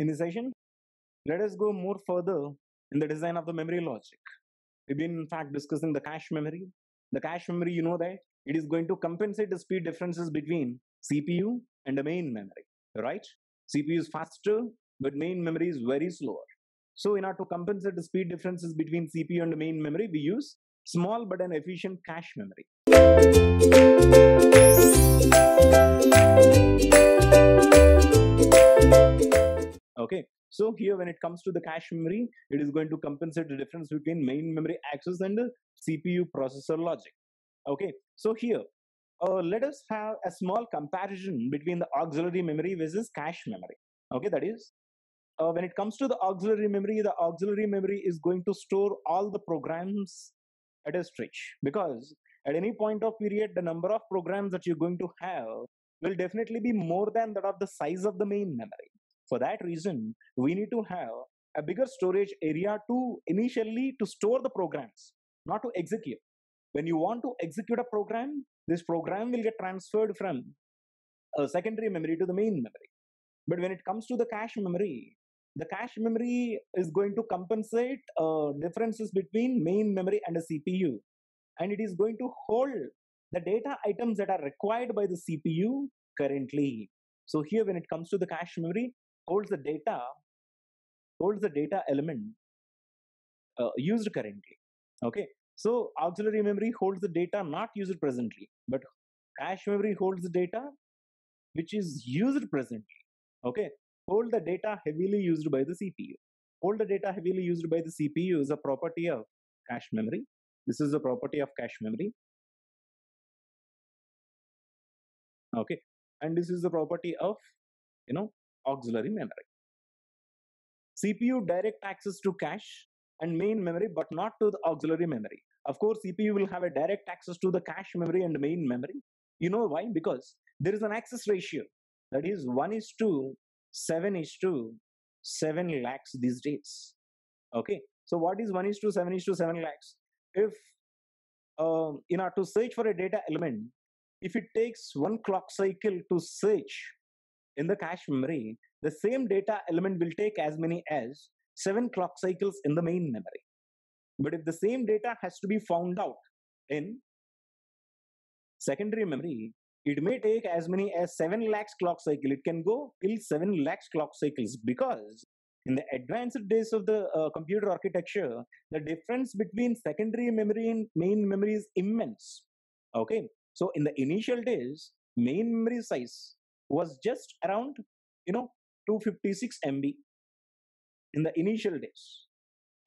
In this session, let us go more further in the design of the memory logic. We've been in fact discussing the cache memory. The cache memory, you know that it is going to compensate the speed differences between CPU and the main memory, right? CPU is faster, but main memory is very slower. So in order to compensate the speed differences between CPU and the main memory, we use small but an efficient cache memory. Okay, so here when it comes to the cache memory, it is going to compensate the difference between main memory access and the CPU processor logic. Okay, so here let us have a small comparison between the auxiliary memory versus cache memory. Okay, that is when it comes to the auxiliary memory is going to store all the programs at a stretch, because at any point of period the number of programs that you're going to have will definitely be more than that of the size of the main memory. For that reason, we need to have a bigger storage area to store the programs, not to execute. When you want to execute a program, this program will get transferred from a secondary memory to the main memory. But when it comes to the cache memory is going to compensate differences between main memory and a CPU. And it is going to hold the data items that are required by the CPU currently. So here when it comes to the cache memory, holds the data element used currently. Okay, so auxiliary memory holds the data not used presently, but cache memory holds the data which is used presently. Okay, hold the data heavily used by the CPU. Hold the data heavily used by the CPU is a property of cache memory. This is a property of cache memory. Okay, and this is the property of auxiliary memory. CPU direct access to cache and main memory, but not to the auxiliary memory. Of course, CPU will have a direct access to the cache memory and main memory. You know why? Because there is an access ratio that is 1:7:7 lakhs these days. Okay, so what is 1:7:7 lakhs? If in order to search for a data element, if it takes one clock cycle to search in the cache memory, the same data element will take as many as 7 clock cycles in the main memory. But if the same data has to be found out in secondary memory, it may take as many as 7 lakhs clock cycle. It can go till 7 lakhs clock cycles, because in the advanced days of the computer architecture, the difference between secondary memory and main memory is immense. Okay, so in the initial days, main memory size was just around 256 MB in the initial days,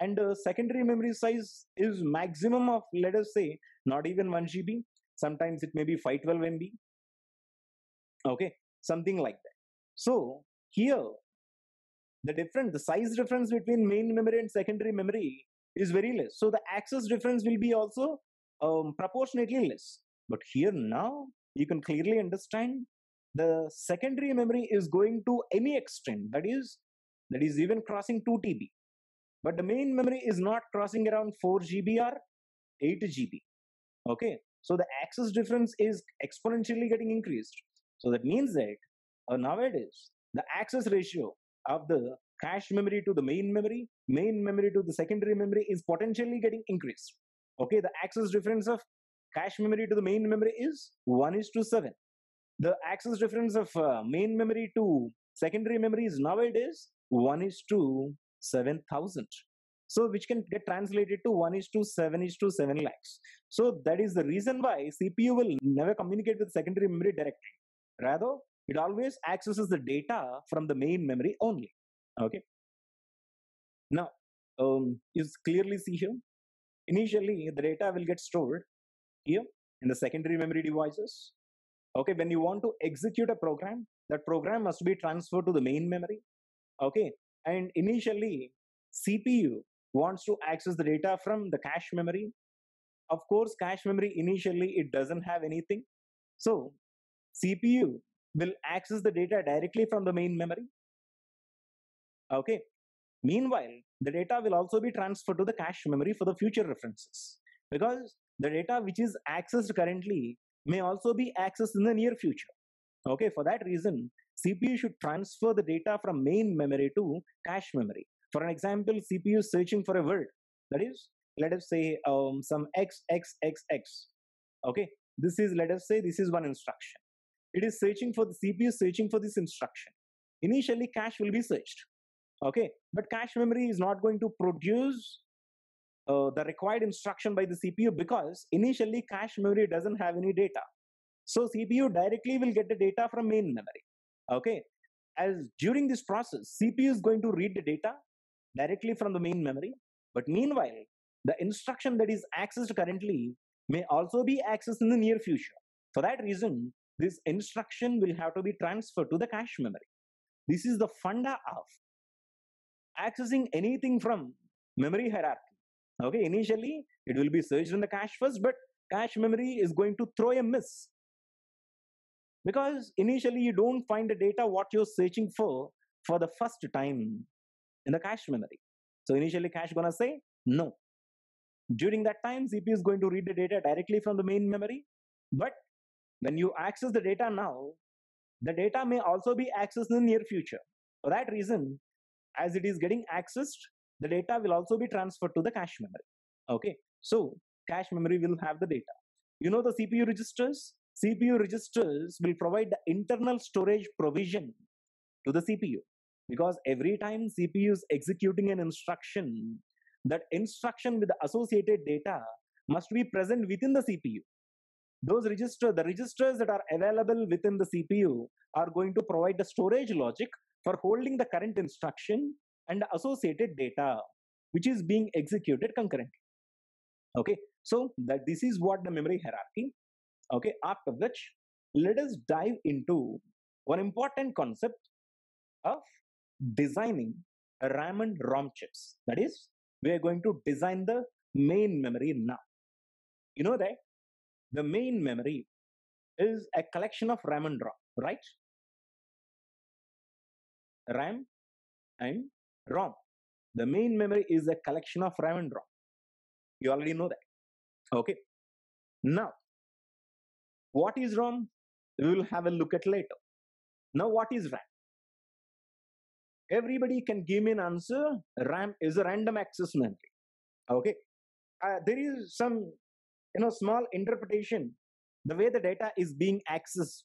and secondary memory size is maximum of, let us say, not even 1 GB. Sometimes it may be 512 MB. Okay, something like that. So here the size difference between main memory and secondary memory is very less, so the access difference will be also proportionately less. But here now you can clearly understand the secondary memory is going to any extent, that is even crossing 2 TB, but the main memory is not crossing around 4 GB or 8 GB. Okay, so the access difference is exponentially getting increased. So that means that nowadays the access ratio of the cache memory to the main memory to the secondary memory is potentially getting increased. Okay, the access difference of cache memory to the main memory is 1:7. The access difference of main memory to secondary memory is nowadays 1:7,000. So which can get translated to 1:7:7 lakhs. So that is the reason why CPU will never communicate with secondary memory directly. Rather, it always accesses the data from the main memory only. Okay. Now, you clearly see here, initially the data will get stored here in the secondary memory devices. Okay, when you want to execute a program, that program must be transferred to the main memory. Okay, and initially CPU wants to access the data from the cache memory. Of course, cache memory initially it doesn't have anything, so CPU will access the data directly from the main memory. Okay, meanwhile the data will also be transferred to the cache memory for the future references, because the data which is accessed currently may also be accessed in the near future. Okay, for that reason CPU should transfer the data from main memory to cache memory. For an example, CPU is searching for a word. That is, let us say some XXXX. Okay, this is, let us say, this is one instruction. It is searching for, the CPU is searching for this instruction. Initially, cache will be searched. Okay, but cache memory is not going to produce the required instruction by the CPU because initially cache memory doesn't have any data. So CPU directly will get the data from main memory. Okay, as during this process, CPU is going to read the data directly from the main memory. But meanwhile, the instruction that is accessed currently may also be accessed in the near future. For that reason, this instruction will have to be transferred to the cache memory. This is the funda of accessing anything from memory hierarchy. Okay, initially it will be searched in the cache first, but cache memory is going to throw a miss because initially you don't find the data what you're searching for the first time in the cache memory. So initially cache gonna say no. During that time, CPU is going to read the data directly from the main memory. But when you access the data now, the data may also be accessed in the near future. For that reason, as it is getting accessed, the data will also be transferred to the cache memory. Okay, so cache memory will have the data. You know the CPU registers? CPU registers will provide the internal storage provision to the CPU because every time CPU is executing an instruction, that instruction with the associated data must be present within the CPU. Those registers, the registers that are available within the CPU are going to provide the storage logic for holding the current instruction and the associated data which is being executed concurrently. Okay, so that this is what the memory hierarchy. Okay, after which let us dive into one important concept of designing RAM and ROM chips. That is, we are going to design the main memory now. You know that the main memory is a collection of RAM and ROM, right? RAM and ROM. The main memory is a collection of RAM and ROM. You already know that. Okay. Now, what is ROM? We will have a look at later. Now, what is RAM? Everybody can give me an answer. RAM is a random access memory. Okay. There is some, small interpretation, the way the data is being accessed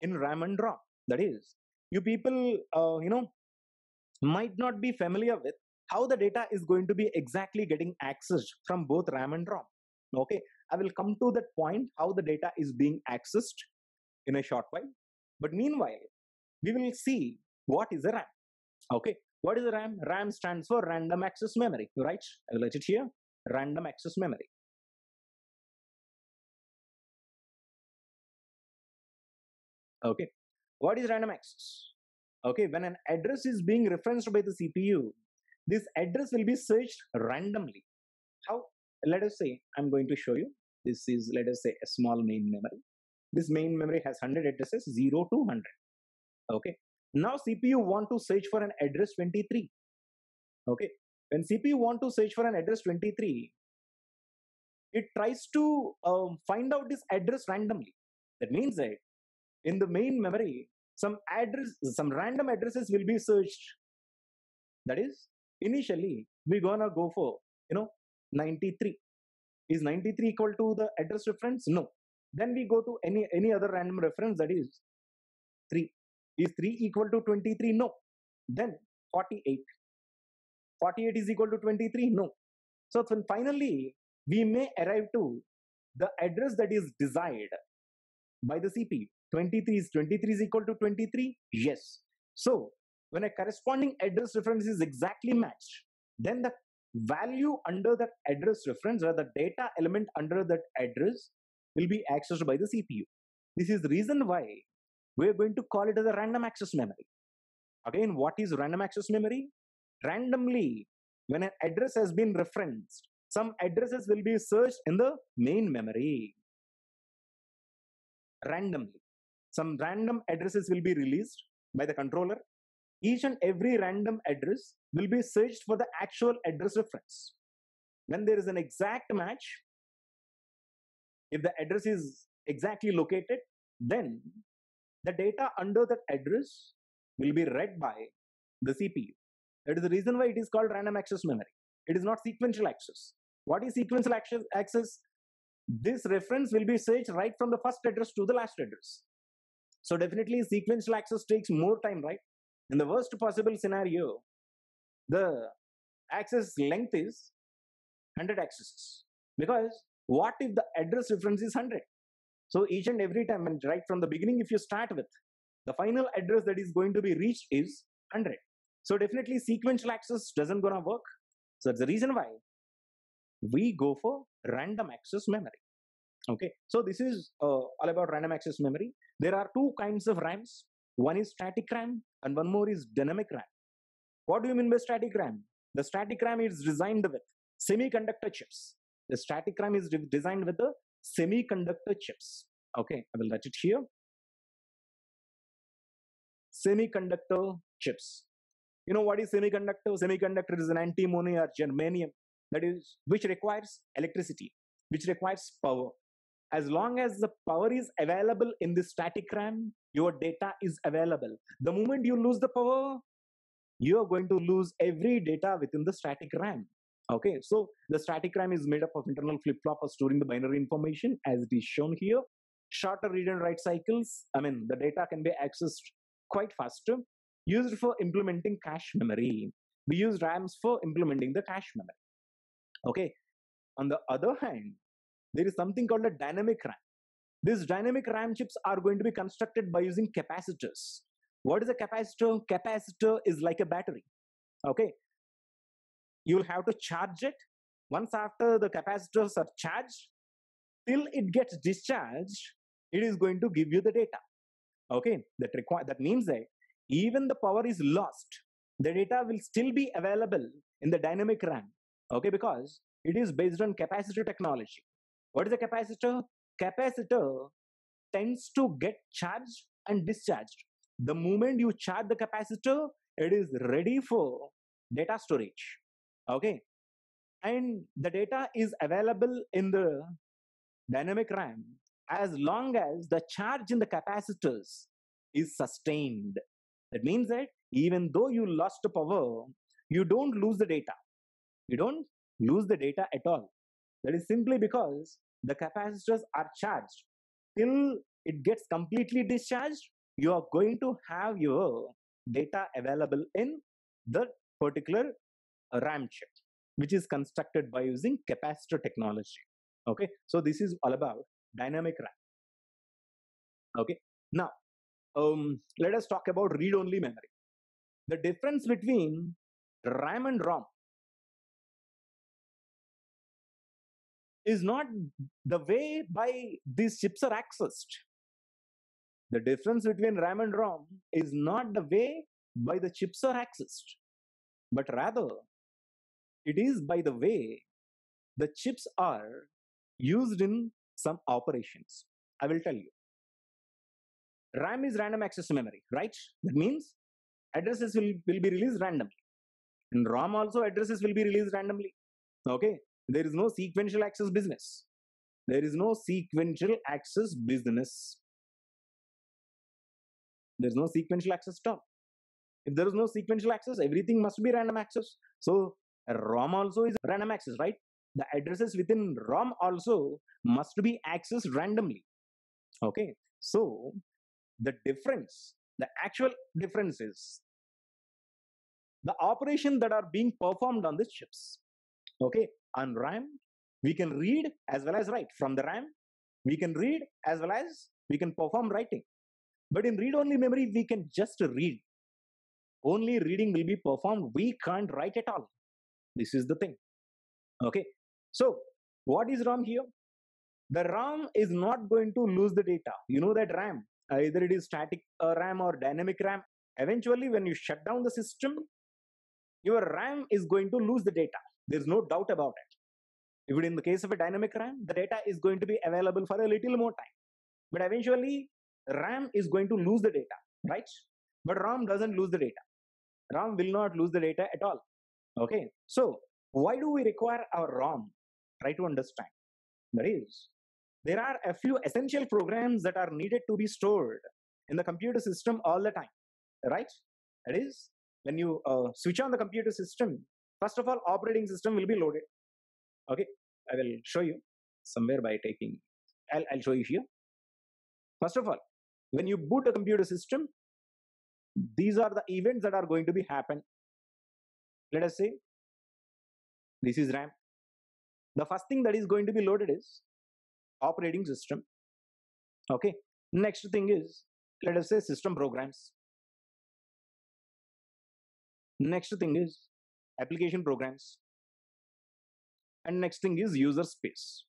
in RAM and ROM. That is, you people, might not be familiar with how the data is going to be exactly getting accessed from both RAM and ROM. Okay, I will come to that point, how the data is being accessed in a short while. But meanwhile, we will see what is a RAM. Okay, what is a RAM? RAM stands for random access memory, right? I will let it here, random access memory. Okay, what is random access? Okay, when an address is being referenced by the CPU, this address will be searched randomly. How? Let us say, I'm going to show you. This is, let us say, a small main memory. This main memory has 100 addresses, 0 to 100. Okay. Now CPU want to search for an address 23. Okay. When CPU want to search for an address 23, it tries to find out this address randomly. That means that in the main memory, some random addresses will be searched. That is, initially we're gonna go for 93. Is 93 equal to the address reference? No. Then we go to any other random reference, that is 3. Is 3 equal to 23? No. Then 48. 48 is equal to 23? No. So then finally we may arrive to the address that is desired by the CPU. 23 is equal to 23? Yes. So when a corresponding address reference is exactly matched, then the value under that address reference or the data element under that address will be accessed by the CPU. This is the reason why we are going to call it as a random access memory. Again, what is random access memory? Randomly, when an address has been referenced, some addresses will be searched in the main memory. Randomly. Some random addresses will be released by the controller. Each and every random address will be searched for the actual address reference. When there is an exact match, if the address is exactly located, then the data under that address will be read by the CPU. That is the reason why it is called random access memory. It is not sequential access. What is sequential access? This reference will be searched right from the first address to the last address. So definitely sequential access takes more time, right? In the worst possible scenario, the access length is 100 accesses. Because what if the address reference is 100? So each and every time, and right from the beginning, if you start with, the final address that is going to be reached is 100. So definitely sequential access doesn't gonna work. So that's the reason why we go for random access memory. Okay, so this is all about random access memory. There are two kinds of RAMs. One is static RAM and one more is dynamic RAM. What do you mean by static RAM? The static RAM is designed with semiconductor chips. The static RAM is designed with the semiconductor chips. Okay, I will write it here. Semiconductor chips. You know what is semiconductor? Semiconductor is an antimony or germanium, that is, which requires electricity, which requires power. As long as the power is available in the static RAM, your data is available. The moment you lose the power, you are going to lose every data within the static RAM. Okay, so the static RAM is made up of internal flip-flop for storing the binary information as it is shown here. Shorter read and write cycles, I mean, the data can be accessed quite faster. Used for implementing cache memory. We use RAMs for implementing the cache memory. Okay, on the other hand, there is something called a dynamic RAM. These dynamic RAM chips are going to be constructed by using capacitors. What is a capacitor? Capacitor is like a battery. Okay, you will have to charge it. Once after the capacitors are charged, till it gets discharged, it is going to give you the data. Okay, that means that even the power is lost, the data will still be available in the dynamic RAM. Okay, because it is based on capacitor technology. What is a capacitor? Capacitor tends to get charged and discharged. The moment you charge the capacitor, it is ready for data storage. Okay, and the data is available in the dynamic RAM as long as the charge in the capacitors is sustained. That means that even though you lost the power, you don't lose the data. You don't lose the data at all. That is simply because the capacitors are charged. Till it gets completely discharged, you are going to have your data available in the particular RAM chip, which is constructed by using capacitor technology. Okay, so this is all about dynamic RAM. Okay, now let us talk about read-only memory. The difference between RAM and ROM is not the way by these chips are accessed. The difference between RAM and ROM is not the way by the chips are accessed, but rather it is by the way the chips are used in some operations. I will tell you. RAM is random access memory, right? That means addresses will be released randomly. In ROM also addresses will be released randomly. Okay, there is no sequential access business. There is no sequential access business. There is no sequential access stop. If there is no sequential access, everything must be random access. So ROM also is random access, right? The addresses within ROM also must be accessed randomly. Okay, so the difference, the actual difference is the operation that are being performed on the chips. Okay, on RAM, we can read as well as write. From the RAM, we can read as well as we can perform writing. But in read-only memory, we can just read. Only reading will be performed. We can't write at all. This is the thing. Okay, so what is ROM here? The ROM is not going to lose the data. You know that RAM, either it is static RAM or dynamic RAM. Eventually, when you shut down the system, your RAM is going to lose the data. There's no doubt about it. If in the case of a dynamic RAM, the data is going to be available for a little more time. But eventually, RAM is going to lose the data, right? But ROM doesn't lose the data. ROM will not lose the data at all. Okay, so why do we require our ROM? Try to understand. There are a few essential programs that are needed to be stored in the computer system all the time, right? That is, when you switch on the computer system, first of all, operating system will be loaded. Okay, I will show you somewhere by taking, I'll show you here. First of all, when you boot a computer system, these are the events that are going to be happen. Let us say, this is RAM. The first thing that is going to be loaded is operating system. Okay, next thing is, let us say, system programs. Next thing is application programs, and next thing is user space.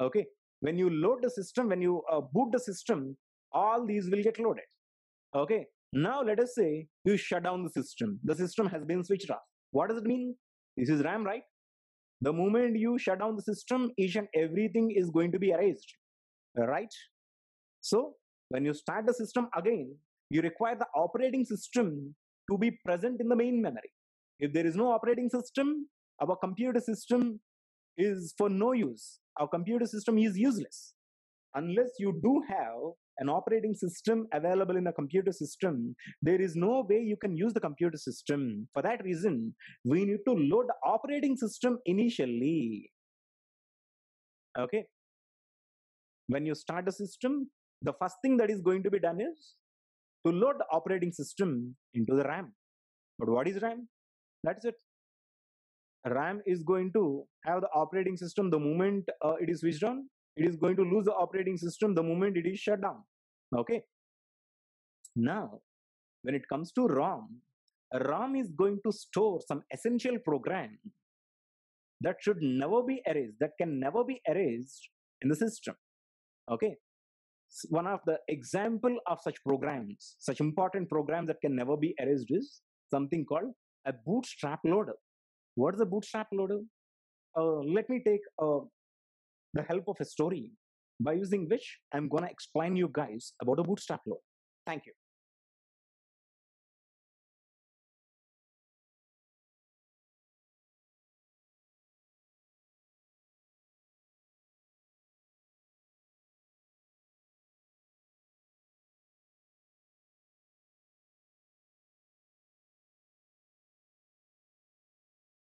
Okay, when you load the system, when you boot the system, all these will get loaded. Okay, now let us say you shut down the system. The system has been switched off. What does it mean? This is RAM, right? The moment you shut down the system, each and everything is going to be erased, right? So when you start the system again, you require the operating system to be present in the main memory. If there is no operating system, our computer system is for no use. Our computer system is useless. Unless you do have an operating system available in a computer system, there is no way you can use the computer system. For that reason, we need to load the operating system initially. Okay. When you start a system, the first thing that is going to be done is to load the operating system into the RAM. But what is RAM? That's it. RAM is going to have the operating system the moment it is switched on. It is going to lose the operating system the moment it is shut down. Okay. Now, when it comes to ROM, ROM is going to store some essential program that should never be erased, that can never be erased in the system. Okay. So one of the example of such programs, such important programs that can never be erased is something called a bootstrap loader. What is a bootstrap loader? Let me take the help of a story by using which I'm gonna explain you guys about a bootstrap loader. Thank you.